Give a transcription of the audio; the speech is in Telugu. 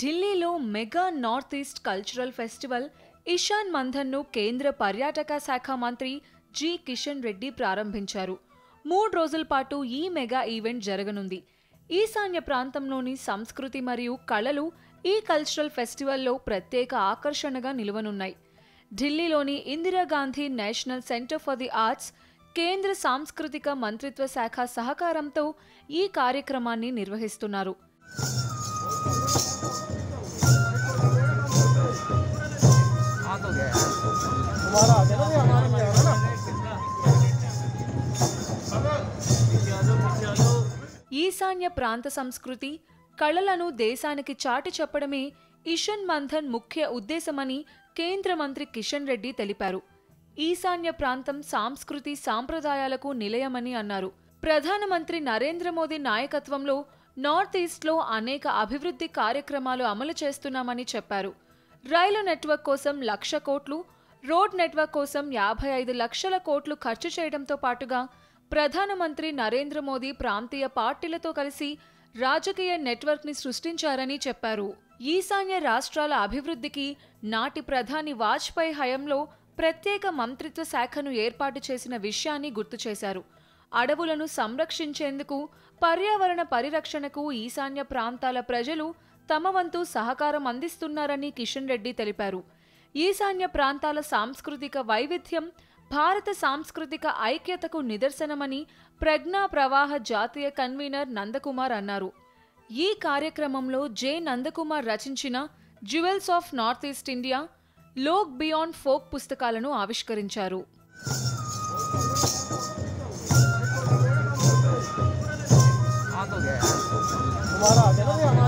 ఢిల్లీలో mega north east cultural festival Ishan Manthan ను కేంద్ర పర్యాటక శాఖ మంత్రి జి కిషన్ రెడ్డి ప్రారంభించారు। 3 రోజుల పాటు ఈ మెగా ఈవెంట్ జరగనుంది। ఈశాన్య ప్రాంతంలోని సంస్కృతి మరియు కళలు ఈ కల్చరల్ ఫెస్టివల్ లో ప్రత్యేక ఆకర్షణగా నిలవనున్నాయి। ఢిల్లీలోని Indira Gandhi national centre for the arts కేంద్ర సాంస్కృతిక మంత్రిత్వ శాఖ సహకారంతో ఈ కార్యక్రమాన్ని నిర్వహిస్తున్నారు। ఈశాన్య ప్రాంత సంస్కృతి కళలను దేశానికి చాటి చెప్పడమే ఇషన్ మంథన్ ముఖ్య ఉద్దేశమని కేంద్ర మంత్రి కిషన్ రెడ్డి తెలిపారు। ఈశాన్య ప్రాంతం సంస్కృతి సాంప్రదాయాలకు నిలయమని అన్నారు। ప్రధానమంత్రి నరేంద్ర మోదీ నాయకత్వంలో నార్త్ ఈస్ట్లో అనేక అభివృద్ధి కార్యక్రమాలు అమలు చేస్తున్నామని చెప్పారు। రైలు నెట్వర్క్ కోసం 1,00,000 కోట్లు, రోడ్ నెట్వర్క్ కోసం 55 లక్షల కోట్లు ఖర్చు చేయడంతో పాటుగా ప్రధానమంత్రి నరేంద్ర మోదీ ప్రాంతీయ పార్టీలతో కలిసి రాజకీయ నెట్వర్క్ ని సృష్టించారని చెప్పారు। ఈశాన్య రాష్ట్రాల అభివృద్ధికి నాటి ప్రధాని వాజ్పేయీ హయంలో ప్రత్యేక మంత్రిత్వ శాఖను ఏర్పాటు చేసిన విషయాన్ని గుర్తు చేశారు। అడవులను సంరక్షించేందుకు, పర్యావరణ పరిరక్షణకు ఈశాన్య ప్రాంతాల ప్రజలు తమ వంతు సహకారం అందిస్తున్నారని కిషన్ రెడ్డి తెలిపారు। ఈశాన్య ప్రాంతాల సాంస్కృతిక వైవిధ్యం భారత సాంస్కృతిక ఐక్యతకు నిదర్శనమని ప్రజ్ఞా ప్రవాహ జాతీయ కన్వీనర్ నంద కుమార్ అన్నారు। ఈ కార్యక్రమంలో జే నందకుమార్ రచించిన jewels of north east India, Lok beyond folk పుస్తకాలను ఆవిష్కరించారు।